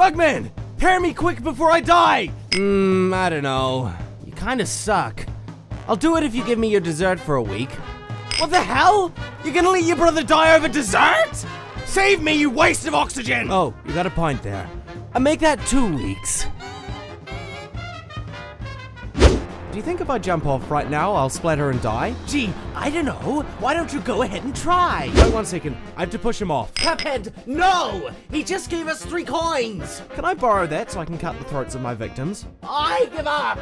Mugman, pair me quick before I die! I don't know. You kinda suck. I'll do it if you give me your dessert for a week. What the hell? You're gonna let your brother die over dessert? Save me, you waste of oxygen! Oh, you got a point there. I'll make that 2 weeks. Do you think if I jump off right now, I'll splatter and die? Gee, I don't know. Why don't you go ahead and try? Wait 1 second. I have to push him off. Cuphead, no! He just gave us 3 coins! Can I borrow that so I can cut the throats of my victims? I give up!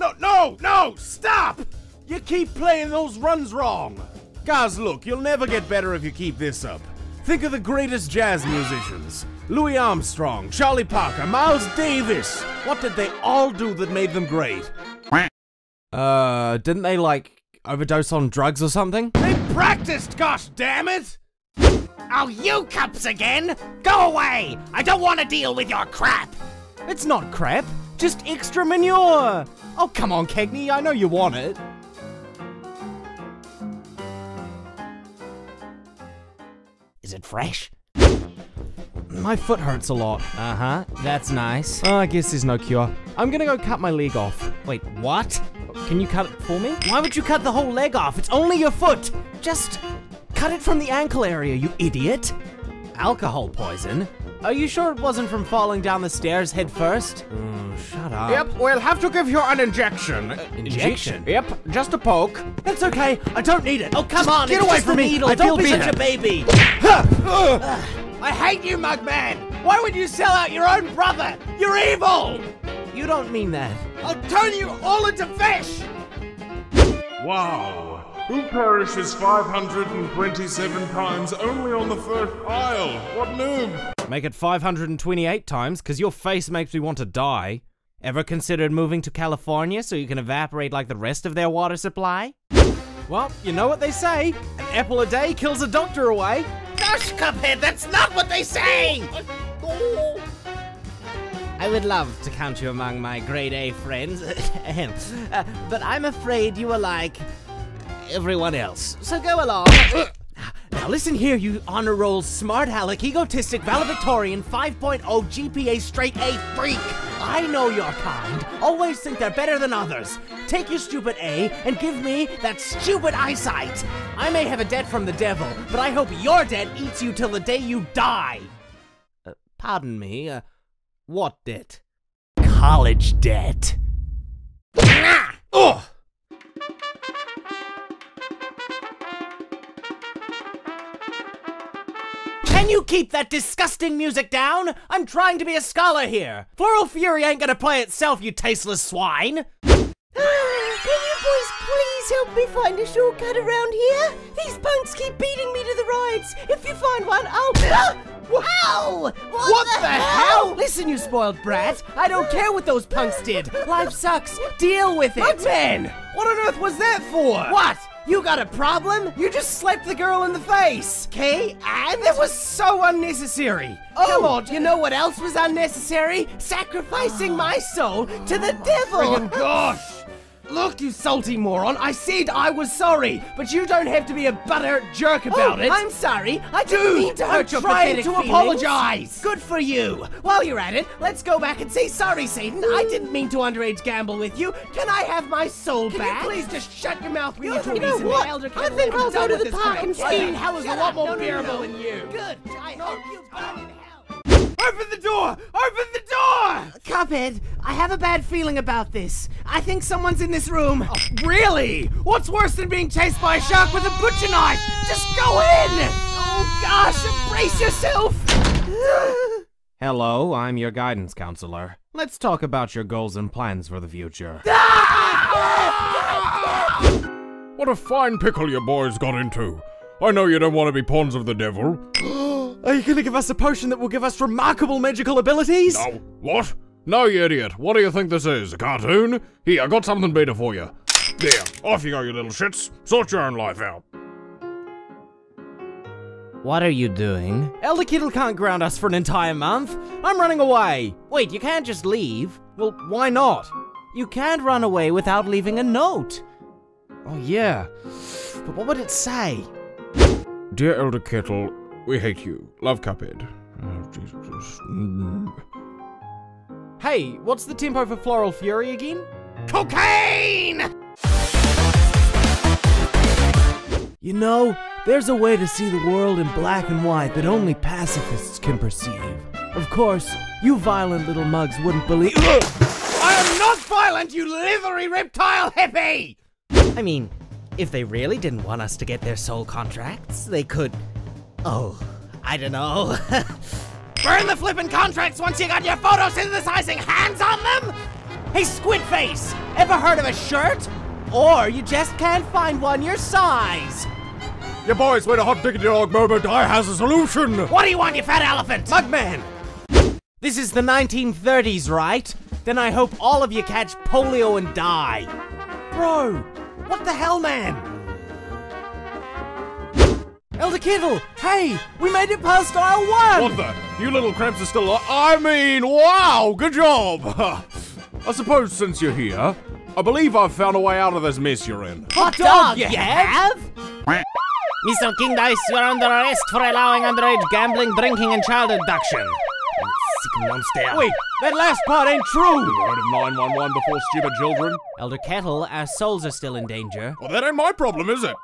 No, no, no! Stop! You keep playing those runs wrong! Guys, look, you'll never get better if you keep this up. Think of the greatest jazz musicians. Louis Armstrong, Charlie Parker, Miles Davis. What did they all do that made them great? Didn't they, like, overdose on drugs or something? They practiced, gosh damn it! Oh, you cups again! Go away! I don't want to deal with your crap! It's not crap, just extra manure! Oh, come on, Cagney, I know you want it. Is it fresh? My foot hurts a lot. Uh-huh, that's nice. Oh, I guess there's no cure. I'm gonna go cut my leg off. Wait, what? Can you cut it for me? Why would you cut the whole leg off? It's only your foot! Just cut it from the ankle area, you idiot! Alcohol poison? Are you sure it wasn't from falling down the stairs head first? Shut up. Yep, we'll have to give you an injection. Injection? Yep, just a poke. That's okay, I don't need it. Oh, come on, get away from me! I don't be such a baby! I hate you, Mugman! Why would you sell out your own brother? You're evil! You don't mean that. I'll turn you all into fish! Wow. Who perishes 527 times only on the first aisle? What noob? Make it 528 times, cause your face makes me want to die. Ever considered moving to California so you can evaporate like the rest of their water supply? Well, you know what they say. An apple a day kills a doctor away. Gosh, Cuphead, that's not what they say! I would love to count you among my grade A friends, but I'm afraid you are like everyone else, so go along. Now listen here, you honor roll, smart aleck, egotistic, valedictorian, 5.0 GPA straight A freak. I know your kind, always think they're better than others. Take your stupid A and give me that stupid eyesight. I may have a debt from the devil, but I hope your debt eats you till the day you die. Pardon me, what debt? College debt. Ugh! Can you keep that disgusting music down? I'm trying to be a scholar here. Floral Fury ain't gonna play itself, you tasteless swine. Can you boys please help me find a shortcut around here? These punks keep beating me to the rides. If you find one, I'll... Wow! What the hell? Listen, you spoiled brat. I don't care what those punks did. Life sucks. Deal with it. Mugman! What on earth was that for? What? You got a problem? You just slapped the girl in the face! Okay, and? That was so unnecessary! Oh, come on, you know what else was unnecessary? Sacrificing my soul to the devil! Oh gosh! Look, you salty moron, I said I was sorry, but you don't have to be a butter jerk about it. I'm sorry, I didn't mean to hurt your pathetic feelings. I'm trying to apologize. Good for you. While you're at it, let's go back and say sorry, Satan. I didn't mean to underage gamble with you. Can I have my soul back? Can you please just shut your mouth when you talk to me? You know what? I think I'll go to the park and ski. In hell is a lot more bearable than you. Good. I hope you burn in hell. Open the door! Open the door! Cuphead, I have a bad feeling about this. I think someone's in this room. Oh, really? What's worse than being chased by a shark with a butcher knife? Just go in! Oh gosh, brace yourself! Hello, I'm your guidance counselor. Let's talk about your goals and plans for the future. What a fine pickle your boys got into. I know you don't want to be pawns of the devil. Are you gonna give us a potion that will give us remarkable magical abilities? No. What? No, you idiot. What do you think this is? A cartoon? Here, I got something better for you. There. Off you go, you little shits. Sort your own life out. What are you doing? Elder Kettle can't ground us for an entire month. I'm running away. Wait, you can't just leave. Well, why not? You can't run away without leaving a note. Oh, yeah. But what would it say? Dear Elder Kettle, we hate you. Love Cuphead. Jesus Christ. Hey, what's the tempo for Floral Fury again? Cocaine! You know, there's a way to see the world in black and white that only pacifists can perceive. Of course, you violent little mugs wouldn't believe— I am not violent, you livery reptile hippie! I mean, if they really didn't want us to get their soul contracts, they could— oh, I don't know. Burn the flippin' contracts once you got your photosynthesizing hands on them? Hey, Squid Face, ever heard of a shirt? Or you just can't find one your size. Your boys wait a hot diggity dog moment, I has a solution! What do you want, you fat elephant? Mugman! This is the 1930s, right? Then I hope all of you catch polio and die. Bro, what the hell, man? Elder Kettle, hey, we made it past aisle one! What the? You little cramps are still alive. I mean, wow, good job! I suppose since you're here, I believe I've found a way out of this mess you're in. Hot dog, you have? Mr. King Dice, you're under arrest for allowing underage gambling, drinking, and child abduction. Sick monster. Wait, that last part ain't true! The right of 911 before stupid children. Elder Kettle, our souls are still in danger. Well, that ain't my problem, is it?